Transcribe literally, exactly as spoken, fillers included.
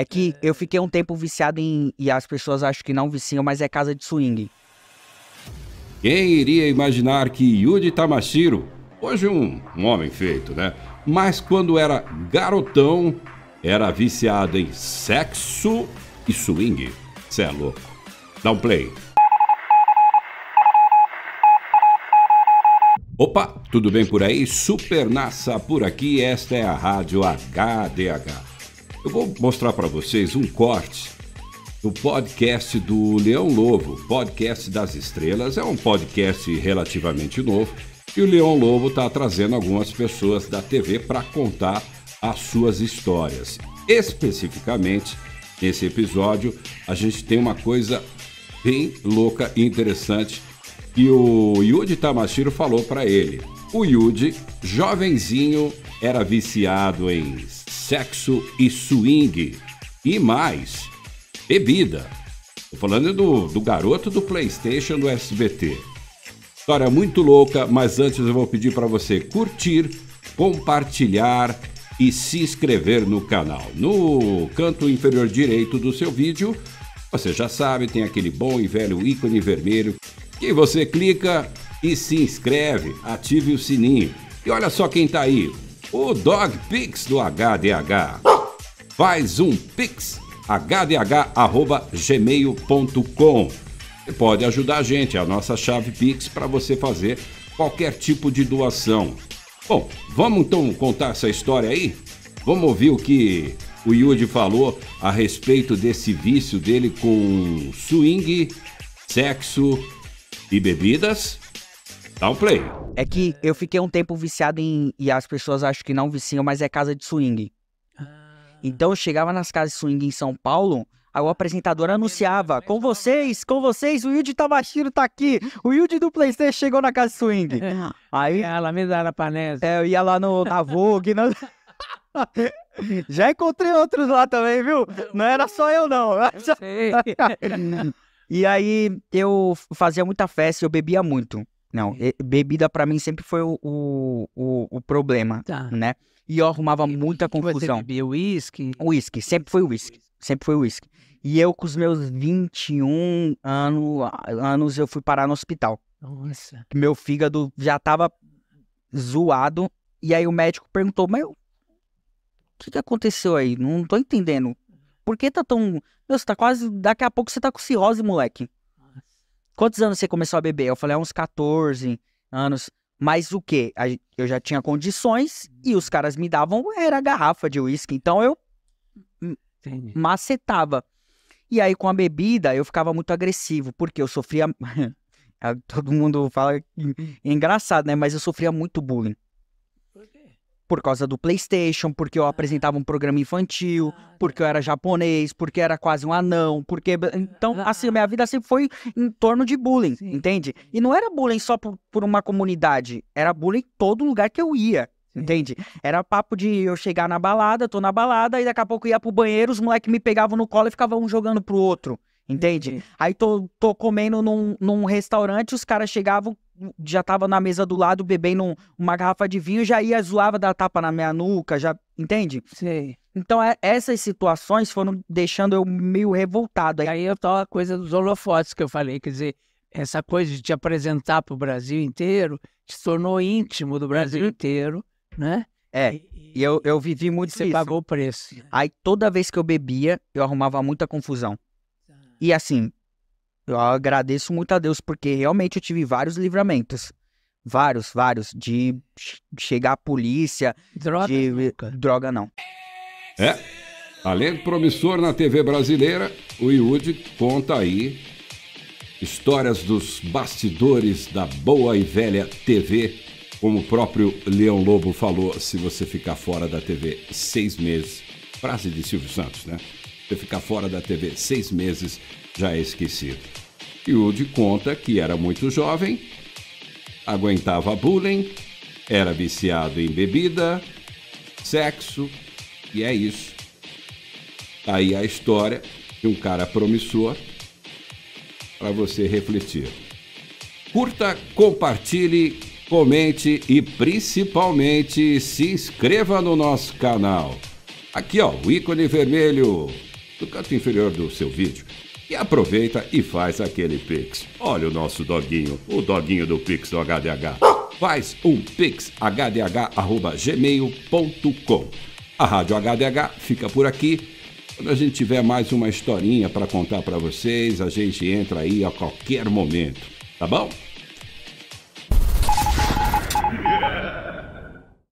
É que eu fiquei um tempo viciado em... E as pessoas acham que não viciam, mas é casa de swing. Quem iria imaginar que Yudi Tamashiro, hoje um, um homem feito, né? Mas quando era garotão, era viciado em sexo e swing. Cê é louco. Dá um play. Opa, tudo bem por aí? Super Nassa por aqui, esta é a Rádio H D H. Eu vou mostrar para vocês um corte do podcast do Leão Lobo, Podcast das Estrelas. É um podcast relativamente novo e o Leão Lobo está trazendo algumas pessoas da T V para contar as suas histórias. Especificamente, nesse episódio, a gente tem uma coisa bem louca e interessante que o Yudi Tamashiro falou para ele. O Yudi, jovenzinho, era viciado em sexo e swing e mais... bebida. Tô falando do, do garoto do PlayStation do S B T. História muito louca, mas antes eu vou pedir para você curtir, compartilhar e se inscrever no canal. No canto inferior direito do seu vídeo, você já sabe, tem aquele bom e velho ícone vermelho que você clica e se inscreve, ative o sininho. E olha só quem tá aí, o Dog Pix do H D H. Faz um Pix h d h arroba gmail ponto com. Você pode ajudar a gente, é a nossa chave Pix para você fazer qualquer tipo de doação. Bom, vamos então contar essa história aí? Vamos ouvir o que o Yudi falou a respeito desse vício dele com swing, sexo e bebidas? Dá um play. É que eu fiquei um tempo viciado em... E as pessoas acham que não viciam, mas é casa de swing. Então eu chegava nas casas de swing em São Paulo, aí o apresentador anunciava, com vocês, com vocês, o Yudi Tamashiro tá aqui, o Yudi do PlayStation chegou na casa de swing. Aí é, eu ia lá no, na Vogue, na... já encontrei outros lá também, viu? Não era só eu não. E aí eu fazia muita festa e eu bebia muito. Não, bebida pra mim sempre foi o, o, o, o problema, tá, né? E eu arrumava e, muita confusão. Você bebia uísque? Uísque, sempre foi uísque, sempre foi uísque. E eu com os meus vinte e um anos, anos eu fui parar no hospital. Nossa. Meu fígado já tava zoado e aí o médico perguntou, mas o que que aconteceu aí? Não tô entendendo. Por que tá tão... Meu, você tá quase... Daqui a pouco você tá com cirrose, moleque. Nossa. Quantos anos você começou a beber? Eu falei, uns quatorze anos... Mas o quê? Eu já tinha condições e os caras me davam, era garrafa de uísque. Então eu Entendi. macetava. E aí com a bebida eu ficava muito agressivo, porque eu sofria... Todo mundo fala... É engraçado, né? Mas eu sofria muito bullying. Por quê? Por causa do PlayStation, porque eu apresentava um programa infantil, porque eu era japonês, porque era quase um anão, porque... Então, assim, minha vida sempre foi em torno de bullying, Sim. entende? E não era bullying só por, por uma comunidade, era bullying em todo lugar que eu ia, Sim. entende? Era papo de eu chegar na balada, tô na balada, e daqui a pouco eu ia pro banheiro, os moleques me pegavam no colo e ficavam um jogando pro outro, entende? Sim. Aí tô, tô comendo num, num restaurante, os caras chegavam... já tava na mesa do lado, bebendo uma garrafa de vinho, já ia, zoava, dar tapa na minha nuca, já, entende? Sim. Então, é, essas situações foram deixando eu meio revoltado. E aí eu tô a coisa dos holofotes que eu falei, quer dizer, essa coisa de te apresentar pro Brasil inteiro, te tornou íntimo do Brasil inteiro, né? É, e, e eu, eu vivi muito isso. Você pagou o preço. Aí, toda vez que eu bebia, eu arrumava muita confusão. E assim... Eu agradeço muito a Deus, porque realmente eu tive vários livramentos. Vários, vários. De chegar à polícia... Droga? De... Droga não. É, talento promissor na T V brasileira, o Yudi conta aí histórias dos bastidores da boa e velha T V, como o próprio Leão Lobo falou, se você ficar fora da T V seis meses... Frase de Silvio Santos, né? Se você ficar fora da T V seis meses... já é esquecido. Yudi conta que era muito jovem, aguentava bullying, era viciado em bebida, sexo, e é isso. Aí a história de um cara promissor para você refletir. Curta, compartilhe, comente e principalmente se inscreva no nosso canal. Aqui ó, o ícone vermelho... do canto inferior do seu vídeo e aproveita e faz aquele Pix. Olha o nosso doguinho, o doguinho do Pix do H D H. Faz um Pix, h d h arroba gmail ponto com. A Rádio H D H fica por aqui. Quando a gente tiver mais uma historinha para contar para vocês, a gente entra aí a qualquer momento, tá bom?